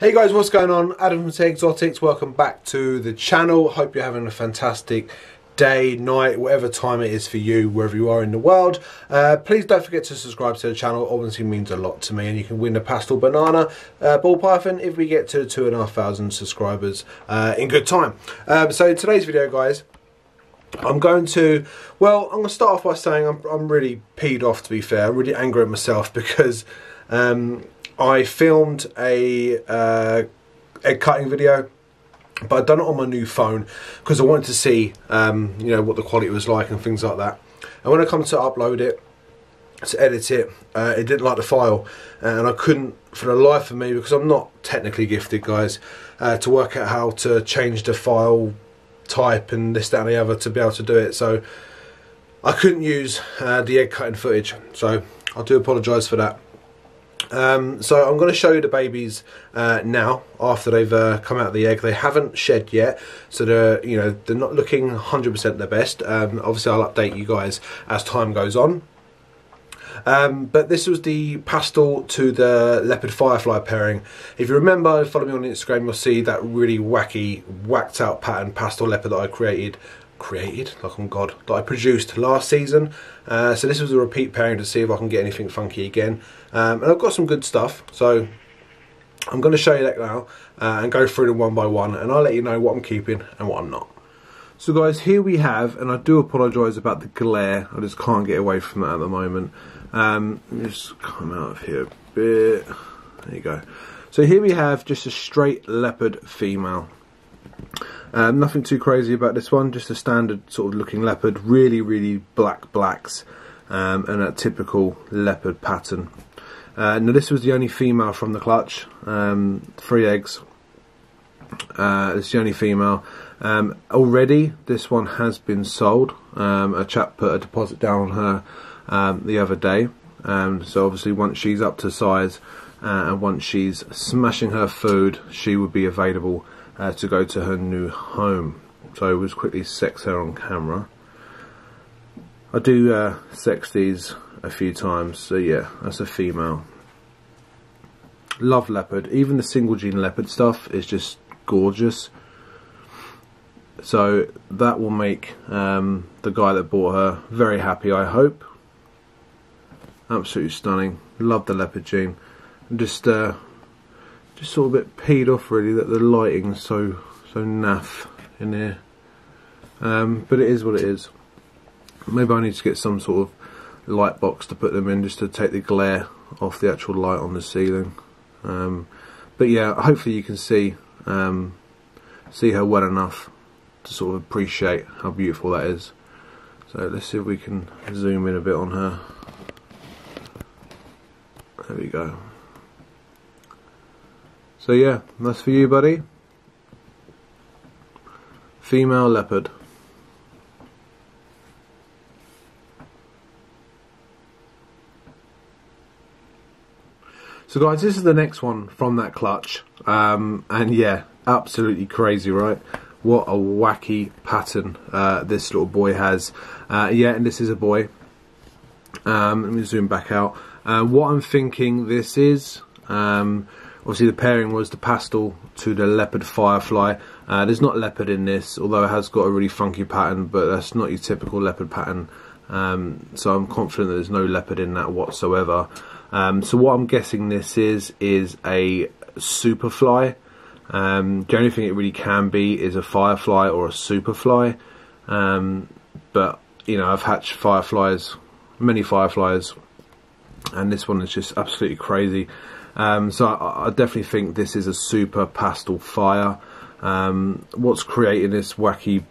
Hey guys, what's going on? Adam from T.A Exotics. Welcome back to the channel. Hope you're having a fantastic day, night, whatever time it is for you, wherever you are in the world. Please don't forget to subscribe to the channel. Obviously means a lot to me, and you can win a pastel banana ball python if we get to 2,500 subscribers in good time. So in today's video, guys, I'm going to start off by saying I'm really peed off, to be fair. I'm really angry at myself because I filmed a egg cutting video, but I'd done it on my new phone because I wanted to see you know, what the quality was like and things like that. And when I come to upload it, to edit it, it didn't like the file, and I couldn't for the life of me, because I'm not technically gifted, guys, to work out how to change the file type and this, that and the other to be able to do it. So I couldn't use the egg cutting footage, so I do apologise for that. So I'm going to show you the babies now, after they've come out of the egg. They haven't shed yet, so they're, you know, they're not looking 100% their best. Obviously I'll update you guys as time goes on. But this was the pastel to the leopard firefly pairing. If you remember, follow me on Instagram, you'll see that really wacky, whacked out pattern pastel leopard that I created, like on God, that I produced last season. So this was a repeat pairing to see if I can get anything funky again. And I've got some good stuff, so I'm going to show you that now and go through them one by one, and I'll let you know what I'm keeping and what I'm not. So guys, here we have, and I do apologise about the glare, I just can't get away from that at the moment. Let me just come out of here a bit. There you go. So here we have just a straight leopard female. Nothing too crazy about this one, just a standard sort of looking leopard, really black blacks, and that typical leopard pattern. Now this was the only female from the clutch, 3 eggs, it's the only female. Already this one has been sold, a chap put a deposit down on her the other day, so obviously once she's up to size and once she's smashing her food, she would be available to go to her new home. So we'll just quickly sex her on camera. I do sex these a few times, so yeah, that's a female. Love leopard, even the single gene leopard stuff is just gorgeous. So that will make the guy that bought her very happy, I hope. Absolutely stunning, love the leopard gene. And just sort of a bit peed off really that the lighting's so naff in here, but it is what it is. Maybe I need to get some sort of light box to put them in, just to take the glare off the actual light on the ceiling. But yeah, hopefully you can see her well enough to sort of appreciate how beautiful that is. So let's see if we can zoom in a bit on her. There we go. So yeah, that's for you, buddy. Female leopard. So guys, this is the next one from that clutch. And yeah, absolutely crazy, right? What a wacky pattern this little boy has. Yeah, and this is a boy. Let me zoom back out. What I'm thinking this is... obviously the pairing was the pastel to the leopard firefly. There's not leopard in this, although it has got a really funky pattern, but that's not your typical leopard pattern. So I'm confident that there's no leopard in that whatsoever. So what I'm guessing this is a superfly. The only thing it really can be is a firefly or a superfly. But, you know, I've hatched fireflies, many fireflies, and this one is just absolutely crazy. So I definitely think this is a super pastel fire. What's creating this wacky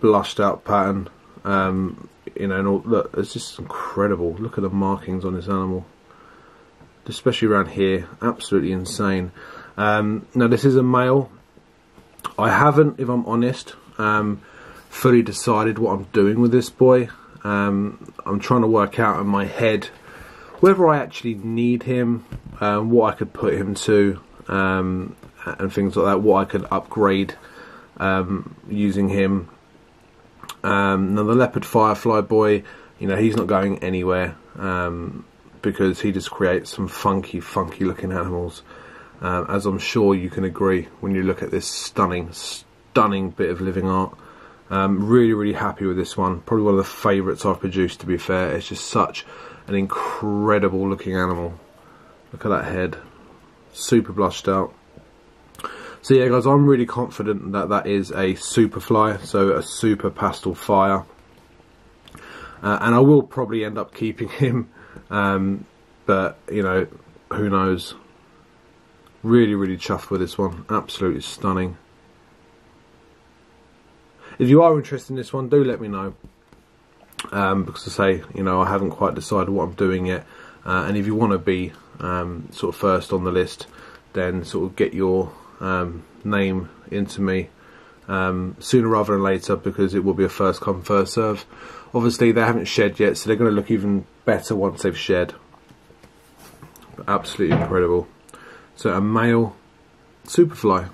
blushed out pattern, you know, and all, look, it's just incredible. Look at the markings on this animal, especially around here, absolutely insane. Now this is a male. I haven't, if I'm honest, fully decided what I'm doing with this boy. I'm trying to work out in my head whether I actually need him, what I could put him to, and things like that, what I could upgrade using him. Now the leopard firefly boy, you know, he's not going anywhere because he just creates some funky looking animals. as I'm sure you can agree when you look at this stunning bit of living art. Really happy with this one, probably one of the favourites I've produced, to be fair. It's just such an incredible looking animal. Look at that head, super blushed out. So yeah guys, I'm really confident that that is a super fly, so a super pastel fire, and I will probably end up keeping him, but you know, who knows. Really chuffed with this one, absolutely stunning. If you are interested in this one, do let me know, because I say, you know, I haven't quite decided what I'm doing yet, and if you want to be sort of first on the list, then sort of get your name into me sooner rather than later, because it will be a first come first serve. Obviously they haven't shed yet, so they're going to look even better once they've shed. But absolutely incredible. So a male superfly.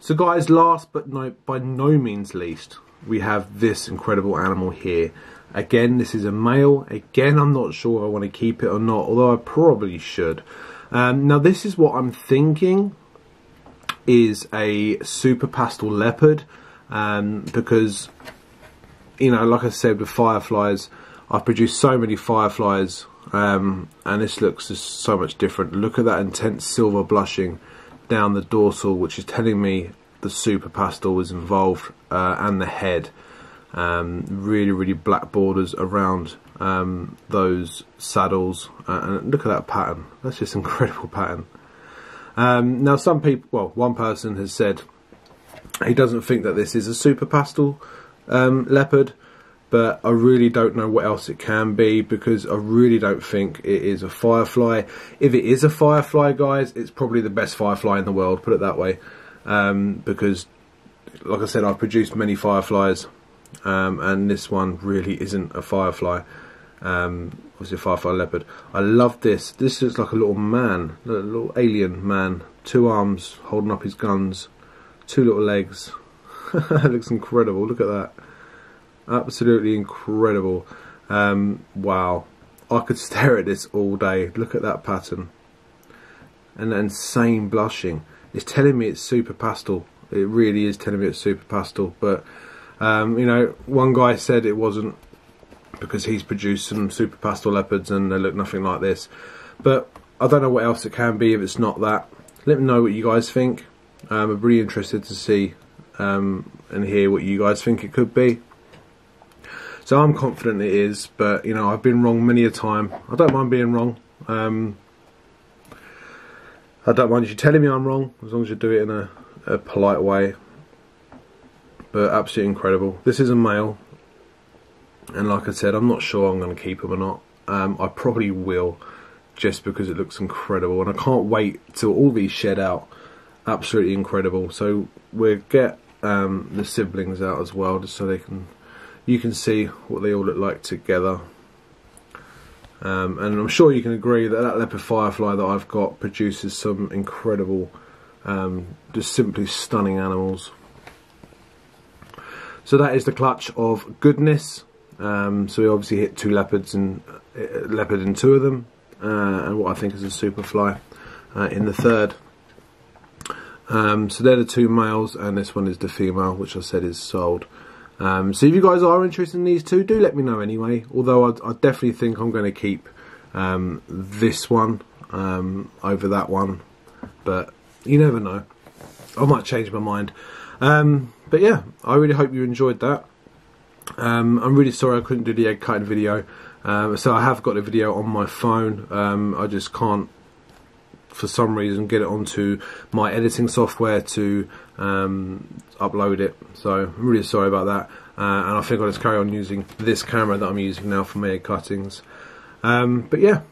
So guys, last but by no means least, we have this incredible animal here. Again, this is a male. Again, I'm not sure if I want to keep it or not, although I probably should. Now this is what I'm thinking is a super pastel leopard, because, you know, like I said with fireflies, I've produced so many fireflies, and this looks just so much different. Look at that intense silver blushing down the dorsal, which is telling me the super pastel was involved, and the head. Really black borders around those saddles, and look at that pattern. That's just incredible pattern. Now some people, well, one person has said he doesn't think that this is a super pastel leopard, but I really don't know what else it can be, because I really don't think it is a firefly. If it is a firefly, guys, it's probably the best firefly in the world, put it that way, because like I said, I've produced many fireflies, and this one really isn't a firefly. Obviously a firefly leopard. I love this. This looks like a little man, a little alien man, two arms holding up his guns, two little legs. It looks incredible. Look at that. Absolutely incredible. Wow, I could stare at this all day. Look at that pattern and that insane blushing. It's telling me it's super pastel. It really is telling me it's super pastel. But you know, one guy said it wasn't, because he's produced some super pastel leopards and they look nothing like this. But I don't know what else it can be if it's not that. Let me know what you guys think. I'm really interested to see and hear what you guys think it could be. So I'm confident it is, but you know, I've been wrong many a time. I don't mind being wrong. I don't mind you telling me I'm wrong, as long as you do it in a polite way. But absolutely incredible. This is a male, and like I said, I'm not sure I'm going to keep him or not. I probably will, just because it looks incredible, and I can't wait till all these shed out. Absolutely incredible. So we'll get the siblings out as well, just so they can. You can see what they all look like together. And I'm sure you can agree that that leopard firefly that I've got produces some incredible, just simply stunning animals. So that is the clutch of goodness. So we obviously hit two leopards, and leopard in two of them, and what I think is a superfly in the third. So they're the two males, and this one is the female, which I said is sold. So if you guys are interested in these two, do let me know anyway, although I definitely think I'm going to keep this one over that one, but you never know, I might change my mind. But yeah, I really hope you enjoyed that. I'm really sorry I couldn't do the egg cutting video, so I have got the video on my phone. I just can't, for some reason, get it onto my editing software to upload it, so I'm really sorry about that, and I think I'll just carry on using this camera that I'm using now for my egg cuttings. But yeah,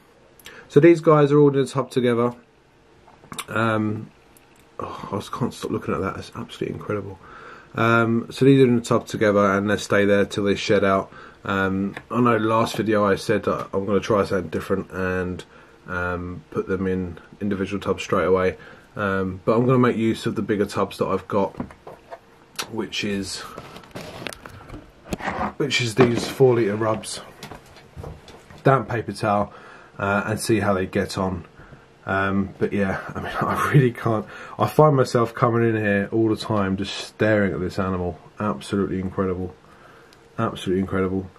so these guys are all in a tub together. Oh, I just can't stop looking at that, it's absolutely incredible. So these are in a tub together, and they stay there till they shed out. I know last video I said that I'm going to try something different, and put them in individual tubs straight away. But I'm going to make use of the bigger tubs that I've got, which is these 4-litre rubs, damp paper towel, and see how they get on. But yeah, I mean, I really can't. I find myself coming in here all the time just staring at this animal. Absolutely incredible. Absolutely incredible.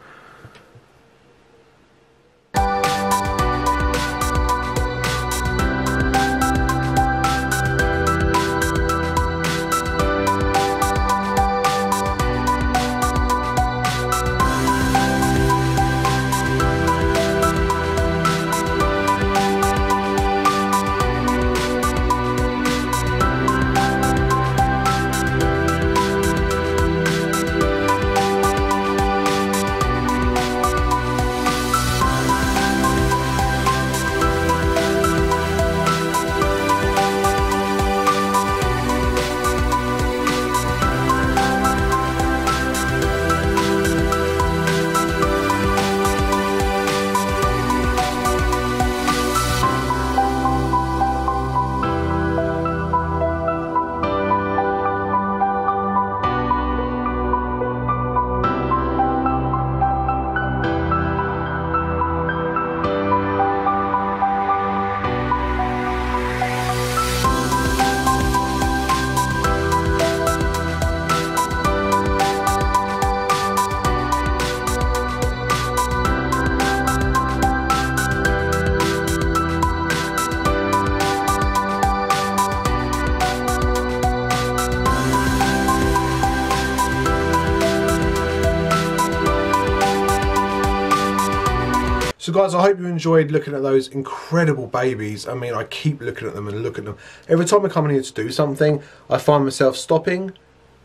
So guys, I hope you enjoyed looking at those incredible babies. I mean, I keep looking at them and looking at them. Every time I come in here to do something, I find myself stopping,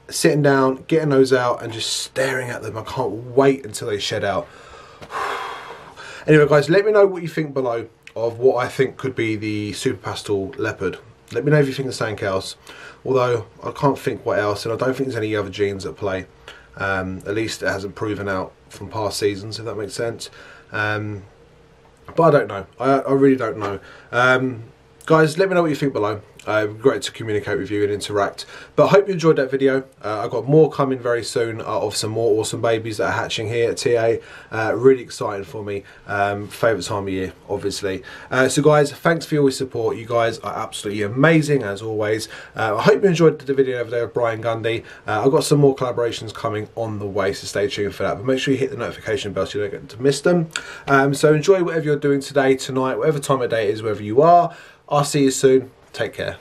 sitting down, getting those out, and just staring at them. I can't wait until they shed out. Anyway guys, let me know what you think below of what I think could be the super pastel leopard. Let me know if you think of something else. Although, I can't think what else, and I don't think there's any other genes at play. At least it hasn't proven out from past seasons, if that makes sense. But I don't know. I really don't know. Guys, let me know what you think below. It'd be great to communicate with you and interact. But I hope you enjoyed that video. I've got more coming very soon of some more awesome babies that are hatching here at TA. Really exciting for me. Favourite time of year, obviously. So guys, thanks for your support. You guys are absolutely amazing as always. I hope you enjoyed the video over there with Brian Gundy. I've got some more collaborations coming on the way, so stay tuned for that. But make sure you hit the notification bell so you don't get to miss them. So enjoy whatever you're doing today, tonight, whatever time of day it is, wherever you are. I'll see you soon. Take care.